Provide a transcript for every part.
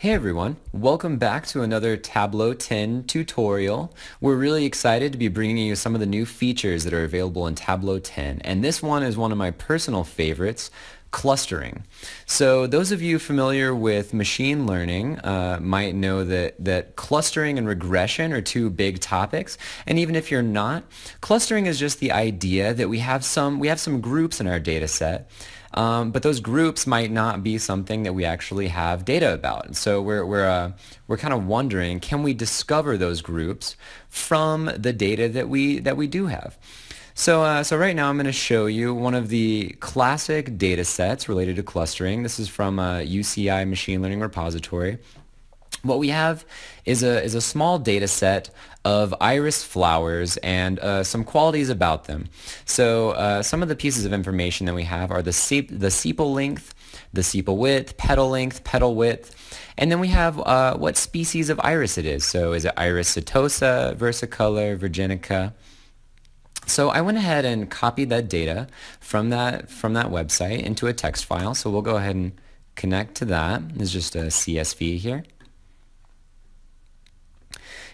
Hey everyone, welcome back to another Tableau 10 tutorial. We're really excited to be bringing you some of the new features that are available in Tableau 10, and this one is one of my personal favorites, clustering. So those of you familiar with machine learning might know that clustering and regression are two big topics. And even if you're not, clustering is just the idea that we have some groups in our data set, but those groups might not be something that we actually have data about. And so we're kind of wondering, can we discover those groups from the data that we do have? So right now I'm going to show you one of the classic data sets related to clustering. This is from a UCI machine learning repository. What we have is a small data set of iris flowers and some qualities about them. So some of the pieces of information that we have are the sepal length, the sepal width, petal width, and then we have what species of iris it is. So is it Iris setosa, versicolor, virginica? So I went ahead and copied that data from that website into a text file. So we'll go ahead and connect to that. It's just a CSV here.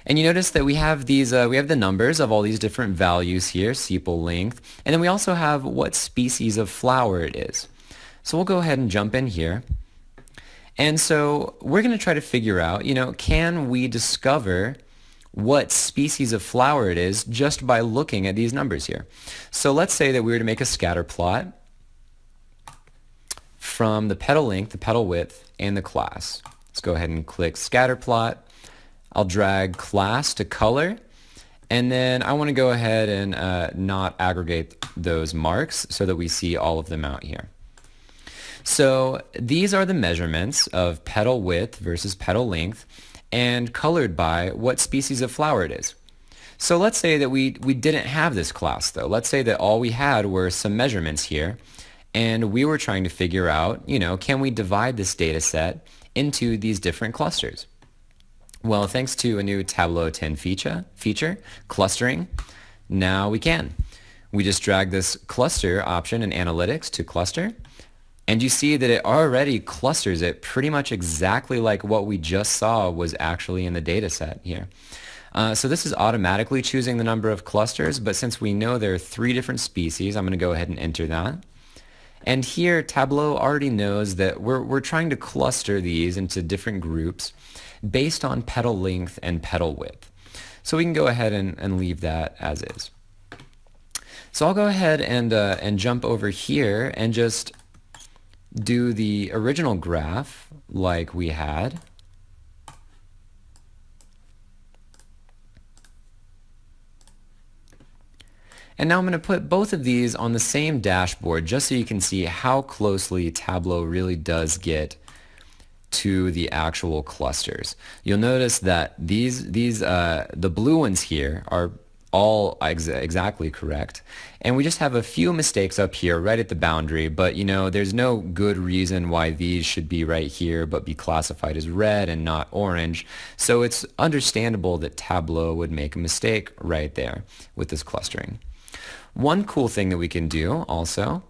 And you notice that we have these, we have the numbers of all these different values here, sepal length, and then we also have what species of flower it is. So we'll go ahead and jump in here. And so we're going to try to figure out, you know, can we discover what species of flower it is just by looking at these numbers here. So let's say that we were to make a scatter plot from the petal length, the petal width, and the class. Let's go ahead and click scatter plot. I'll drag class to color, and then I want to go ahead and not aggregate those marks so that we see all of them out here. So these are the measurements of petal width versus petal length and colored by what species of flower it is. So let's say that we didn't have this class though. Let's say that all we had were some measurements here and we were trying to figure out, you know, can we divide this data set into these different clusters? Well, thanks to a new Tableau 10 feature, clustering, now we can. We just drag this cluster option in analytics to cluster, and you see that it already clusters it pretty much exactly like what we just saw was actually in the data set here. So this is automatically choosing the number of clusters, but since we know there are three different species, I'm going to go ahead and enter that. And here Tableau already knows that we're trying to cluster these into different groups based on petal length and petal width. So we can go ahead and leave that as is. So I'll go ahead and jump over here and just do the original graph like we had. And now I'm going to put both of these on the same dashboard just so you can see how closely Tableau really does get to the actual clusters. You'll notice that the blue ones here are all exactly correct, and we just have a few mistakes up here right at the boundary, but you know, there's no good reason why these should be right here but be classified as red and not orange, so it's understandable that Tableau would make a mistake right there with this clustering. One cool thing that we can do also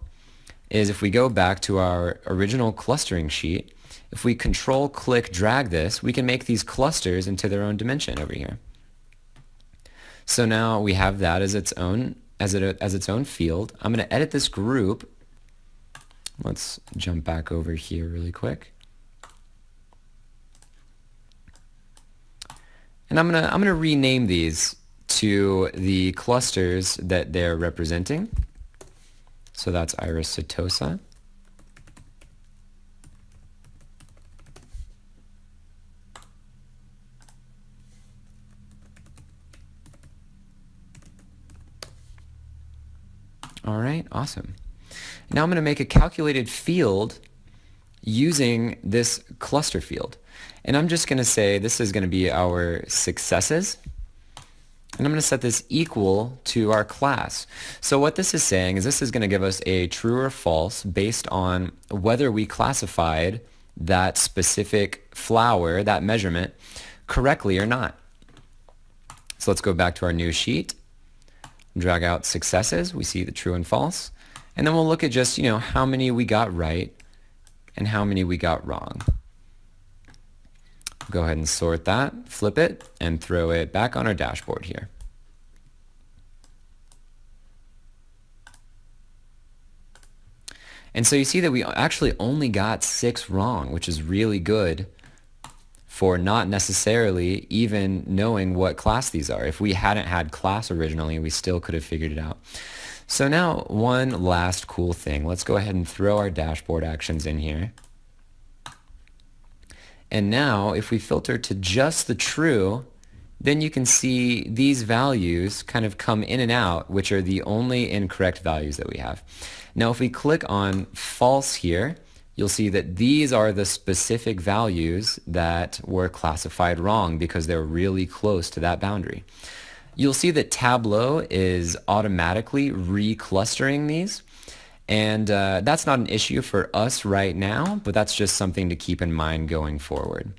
is if we go back to our original clustering sheet, if we control click drag this, we can make these clusters into their own dimension over here. So now we have that as its own field. I'm going to edit this group. Let's jump back over here really quick. And I'm going to rename these to the clusters that they're representing. So that's Iris setosa. All right, awesome. Now I'm going to make a calculated field using this cluster field. And I'm just going to say this is going to be our successes. And I'm going to set this equal to our class. So what this is saying is this is going to give us a true or false based on whether we classified that specific flower, that measurement, correctly or not. So let's go back to our new sheet. Drag out successes, we see the true and false, and then we'll look at just, you know, how many we got right and how many we got wrong. Go ahead and sort that, flip it, and throw it back on our dashboard here. And so you see that we actually only got 6 wrong, which is really good for not necessarily even knowing what class these are. If we hadn't had class originally, we still could have figured it out. So now one last cool thing. Let's go ahead and throw our dashboard actions in here. And now if we filter to just the true, then you can see these values kind of come in and out, which are the only incorrect values that we have. Now if we click on false here, you'll see that these are the specific values that were classified wrong because they're really close to that boundary. You'll see that Tableau is automatically reclustering these, and that's not an issue for us right now, but that's just something to keep in mind going forward.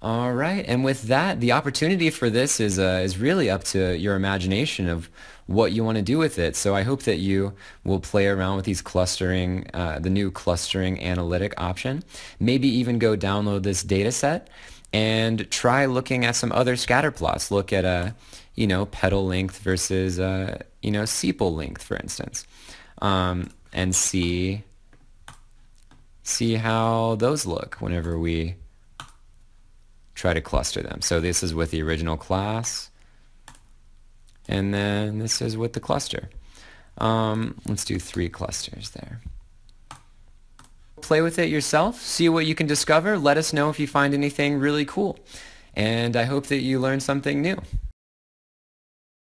All right, and with that, the opportunity for this is really up to your imagination of what you want to do with it. So I hope that you will play around with these clustering, the new clustering analytic option. Maybe even go download this data set and try looking at some other scatter plots. Look at petal length versus sepal length, for instance, and see how those look whenever we try to cluster them. So this is with the original class, and then this is with the cluster. Let's do 3 clusters there. Play with it yourself, see what you can discover, let us know if you find anything really cool, and I hope that you learn something new.